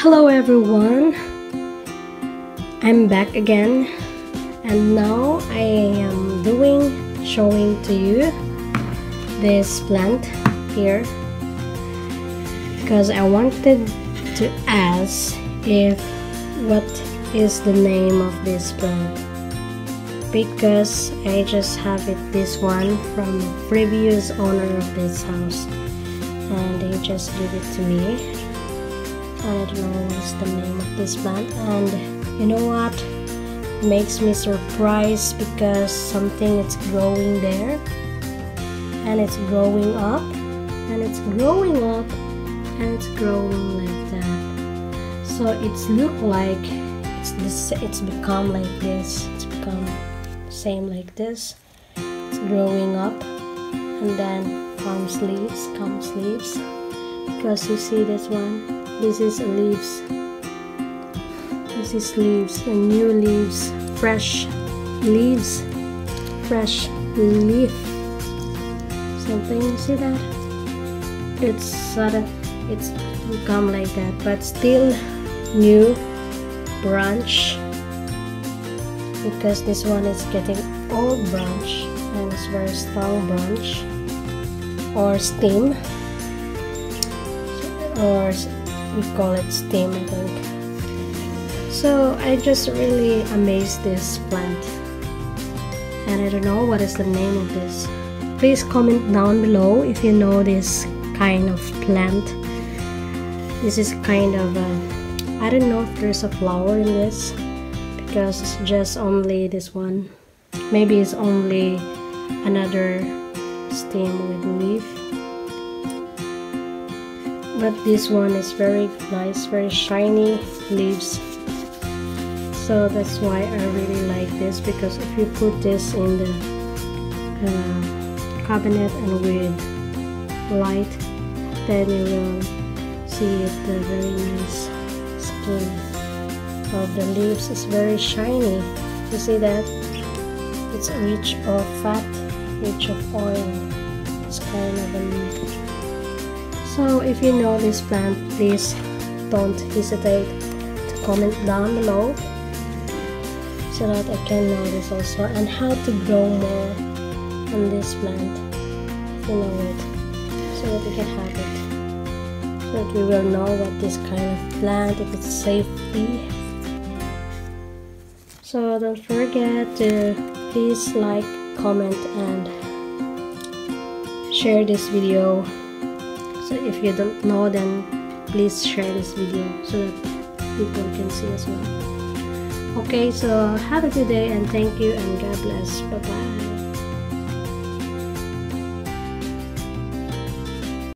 Hello everyone, I'm back again, and now I am showing to you this plant here because I wanted to ask what is the name of this plant, because I just have it, this one from the previous owner of this house, and they just gave it to me. I don't know what's the name of this plant, and you know what, it makes me surprised because something is growing there, and it's growing up, and it's growing up, and it's growing like that. So it's look like it's become like this. It's become same like this. It's growing up, and then comes leaves, because you see this one. This is leaves, and new leaves, fresh leaf, something. See that? It's sudden, it's become like that, but still new branch, because this one is getting old branch, and it's very strong branch or stem, or we call it stem, I think. So I just really amazed this plant, and I don't know what is the name of this. Please comment down below if you know this kind of plant. This is kind of a, I don't know if there's a flower in this, because it's just only this one. Maybe it's only another stem with leaf. But this one is very nice, very shiny leaves. So that's why I really like this, because if you put this in the cabinet and with light, then you will see it, the very nice skin of the leaves is very shiny. You see that? It's rich of fat, rich of oil. It's kind of a leaf. So if you know this plant, please don't hesitate to comment down below so that I can know this also, and how to grow more on this plant, if you know it, so that we can have it, so that we will know what this kind of plant, if it's safety. So don't forget to please like, comment, and share this video. So if you don't know, then please share this video so that people can see as well. Okay, so have a good day, and thank you, and God bless. Bye-bye.